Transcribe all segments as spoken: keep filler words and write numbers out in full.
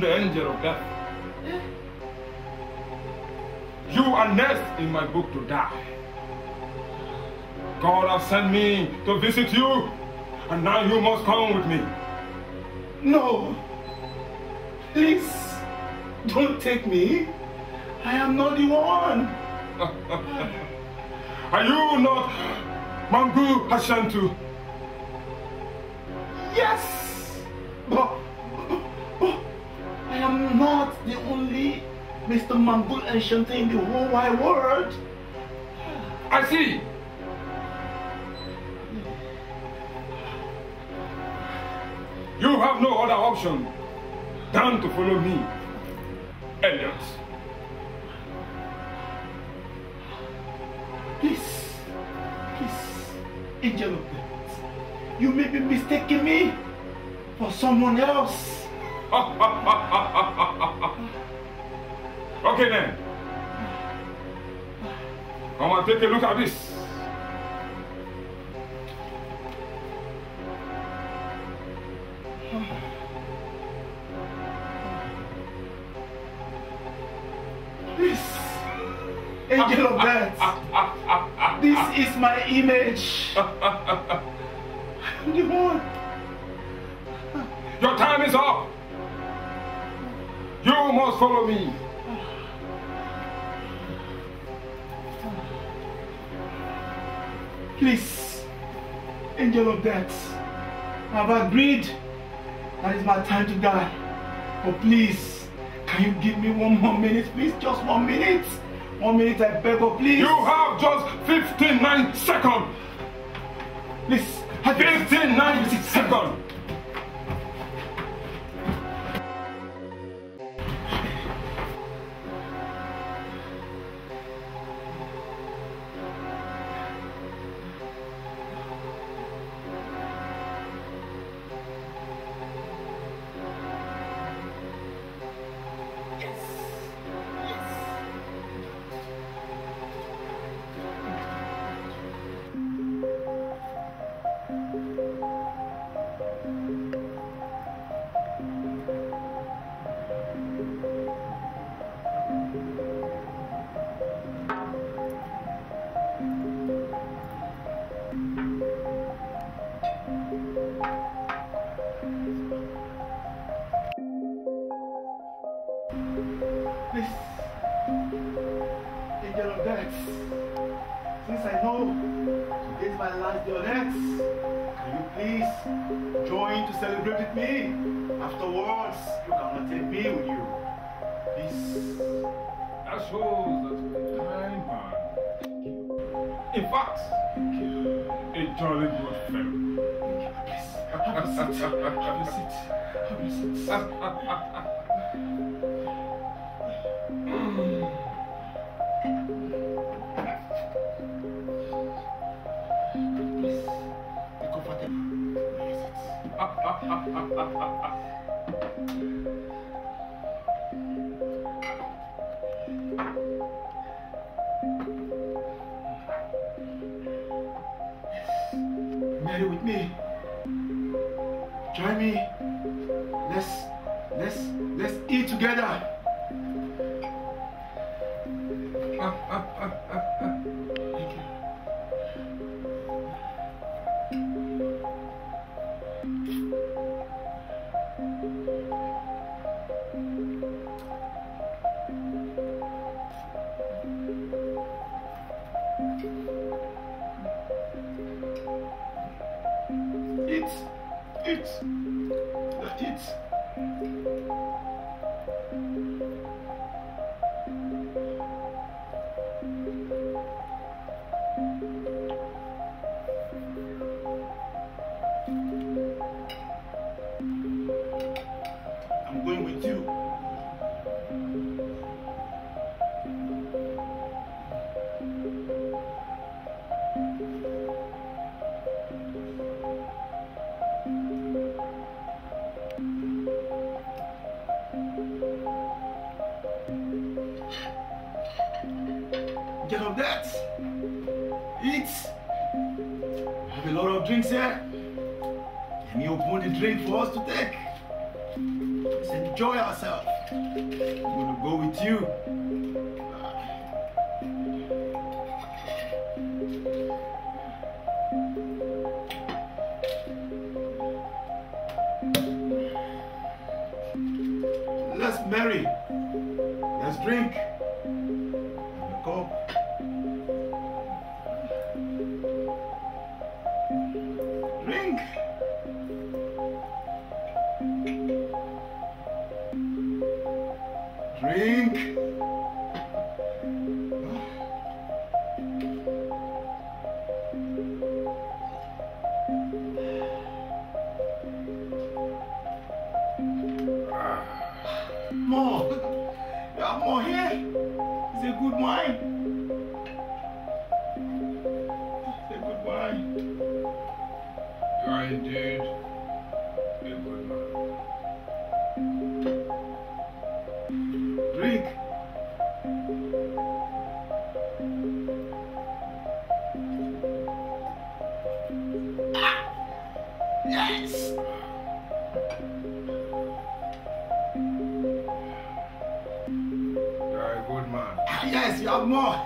in the angel of death. You are next in my book to die. God has sent me to visit you, and now you must come with me. No, please don't take me. I am not the one. Are you not Mangul Ashanti? Yes, but, but, but I am not the only Mister Mangul Ashanti in the whole wide world. I see. You have no other option than to follow me, Elliot. Please, please, angel of death, you may be mistaking me for someone else. Okay then, come and take a look at this. Angel of death, this is my image. I'm the one. Your time is up. You must follow me. Please, angel of death, I've agreed that it's my time to die. But please, can you give me one more minute, please? Just one minute. One minute, I beg of please. You have just fifty-nine seconds. Please, fifty-nine seconds. Since I know today is my last day on Earth, can you please join to celebrate with me? Afterwards, you cannot take me with you. Please. That shows that the time has. In fact, a jolly good fellow. Please, have a seat. Have a seat. Have a seat. Have a seat. Marry with me. Join me. Let's let's let's eat together. Get of that. Eat. I have a lot of drinks here. Can you open the drink for us to take? I said, enjoy ourselves. I'm gonna go with you. Let's marry. Let's drink. Have a cup. Drink. Drink. More. You have more here. It's a good wine. It's a good wine. You are indeed a good man. Drink. Ah. Yes. Yes, you have more.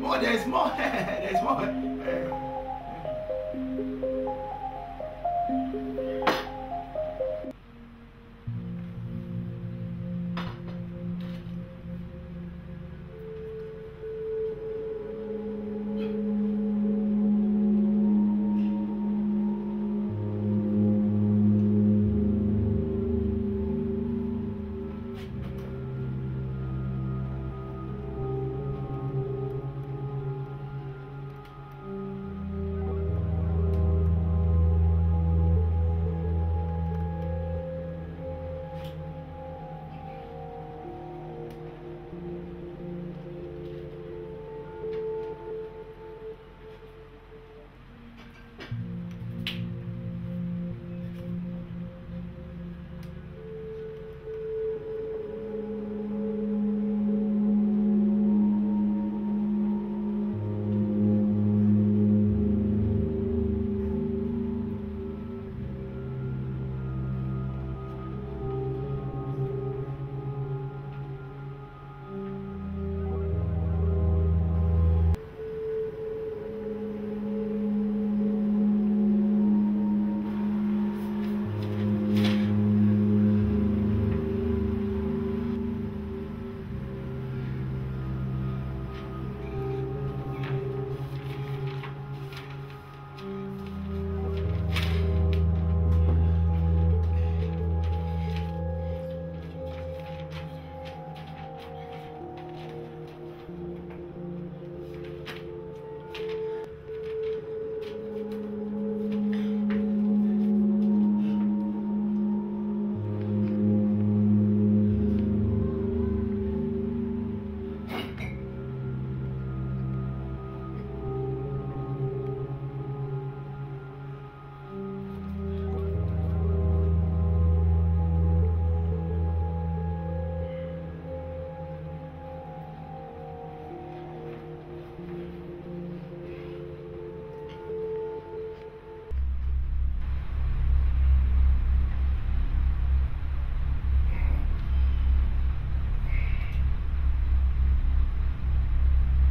More, there's more. There's more.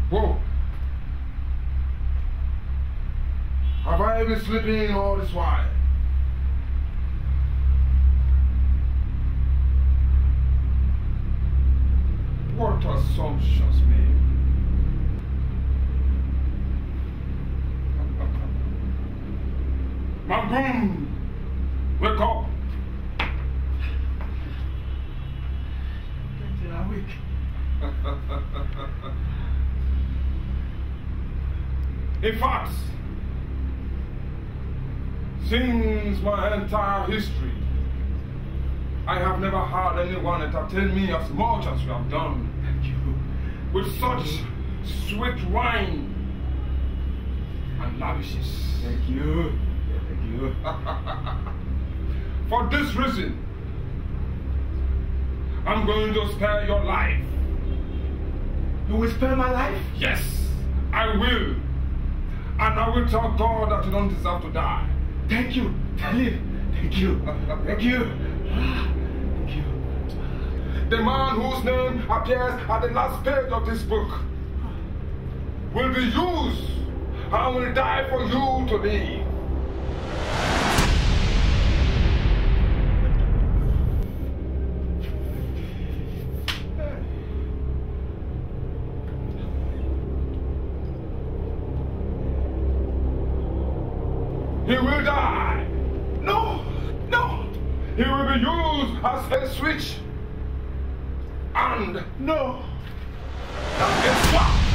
Whoa! Have I been sleeping all this while? What assumptions made? Mangool, wake up! Get awake. In fact, since my entire history, I have never had anyone entertain me as much as you have done. Thank you. With such sweet wine and lavishes. Thank you. Thank you. For this reason, I'm going to spare your life. You will spare my life? Yes, I will. And I will tell God that you don't deserve to die. Thank you. Live. Thank you. Thank you. Thank you. the man whose name appears at the last page of this book will be used and will die for you to live. He will die. No, no. He will be used as a switch. And no, not a swap.